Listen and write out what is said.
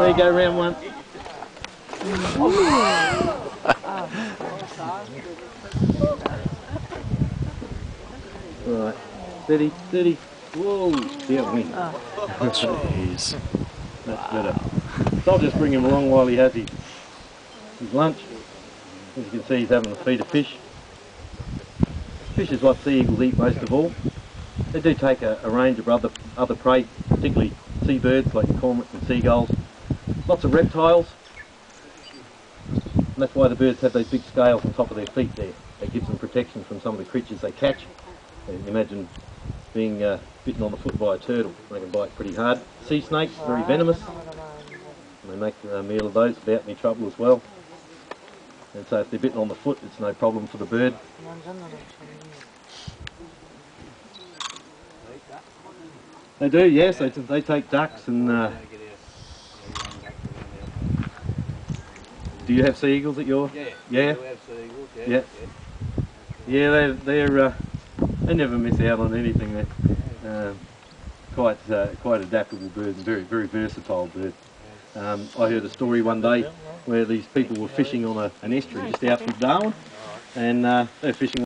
There you go, round one. Right, 30, 30. Whoa, yeah, wing. Jeez. That's better. So I'll just bring him along while he has his lunch. As you can see, he's having a feed of fish. Fish is what sea eagles eat most of all. They do take a range of other prey, particularly seabirds like cormorants and seagulls. Lots of reptiles. And that's why the birds have those big scales on top of their feet there. That gives them protection from some of the creatures they catch. And imagine being bitten on the foot by a turtle. They can bite pretty hard. Sea snakes, very venomous. And they make a meal of those without any trouble as well. And so if they're bitten on the foot, it's no problem for the bird. They do, yes. They take ducks and... do you have sea eagles at your... Yeah, yeah. We have sea eagles, yeah, they never miss out on anything. They're quite adaptable birds, and very, very versatile birds. I heard a story one day where these people were fishing on an estuary just out from Darwin, and they're fishing